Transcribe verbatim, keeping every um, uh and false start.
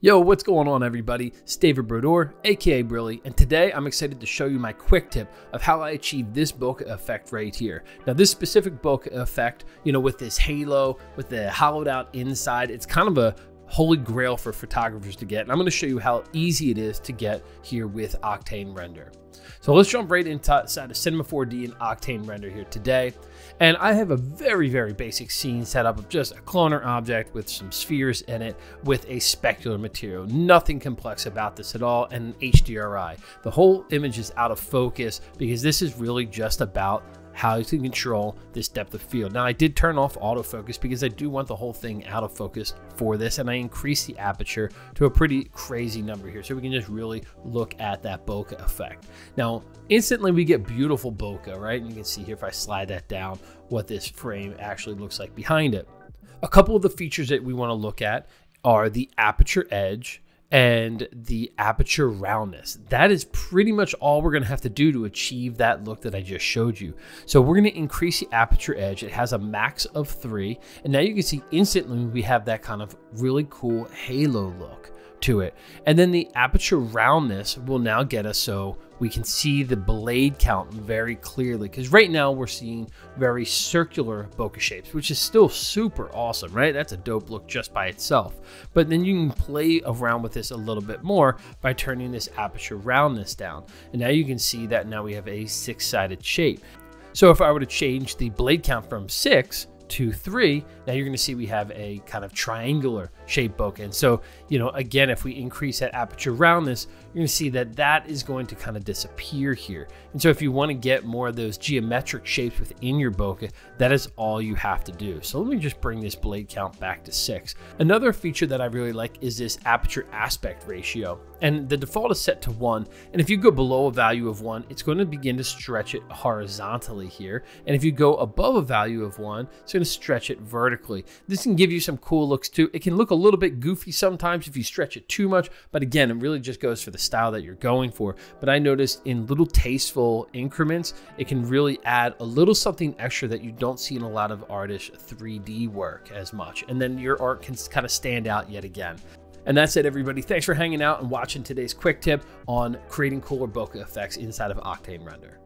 Yo, what's going on everybody? It's David Brodeur, aka Brilly, and today I'm excited to show you my quick tip of how I achieved this bokeh effect right here. Now this specific bokeh effect, you know, with this halo, with the hollowed out inside, it's kind of a holy grail for photographers to get, and I'm going to show you how easy it is to get here with Octane Render. So let's jump right inside of Cinema four D and Octane Render here today. And I have a very, very basic scene set up of just a cloner object with some spheres in it with a specular material. Nothing complex about this at all, and an H D R I. The whole image is out of focus because this is really just about how to control this depth of field. Now I did turn off autofocus because I do want the whole thing out of focus for this, and I increased the aperture to a pretty crazy number here so we can just really look at that bokeh effect. Now instantly we get beautiful bokeh, right? And you can see here if I slide that down what this frame actually looks like behind it. A couple of the features that we want to look at are the aperture edge and the aperture roundness. That is pretty much all we're gonna have to do to achieve that look that I just showed you. So we're gonna increase the aperture edge. It has a max of three. And now you can see instantly we have that kind of really cool halo look to it. And then the aperture roundness will now get us so we can see the blade count very clearly, because right now we're seeing very circular bokeh shapes, which is still super awesome, right? That's a dope look just by itself. But then you can play around with this a little bit more by turning this aperture roundness down. And now you can see that now we have a six-sided shape. So if I were to change the blade count from six two, three, now you're going to see we have a kind of triangular shape bokeh. And so, you know, again, if we increase that aperture roundness, you're going to see that that is going to kind of disappear here. And so if you want to get more of those geometric shapes within your bokeh, that is all you have to do. So let me just bring this blade count back to six. Another feature that I really like is this aperture aspect ratio. And the default is set to one. And if you go below a value of one, it's going to begin to stretch it horizontally here. And if you go above a value of one, it's going to stretch it vertically. This can give you some cool looks too. It can look a little bit goofy sometimes if you stretch it too much, but again, it really just goes for the style that you're going for. But I noticed in little tasteful increments, it can really add a little something extra that you don't see in a lot of artists' three D work as much. And then your art can kind of stand out yet again. And that's it, everybody. Thanks for hanging out and watching today's quick tip on creating cooler bokeh effects inside of Octane Render.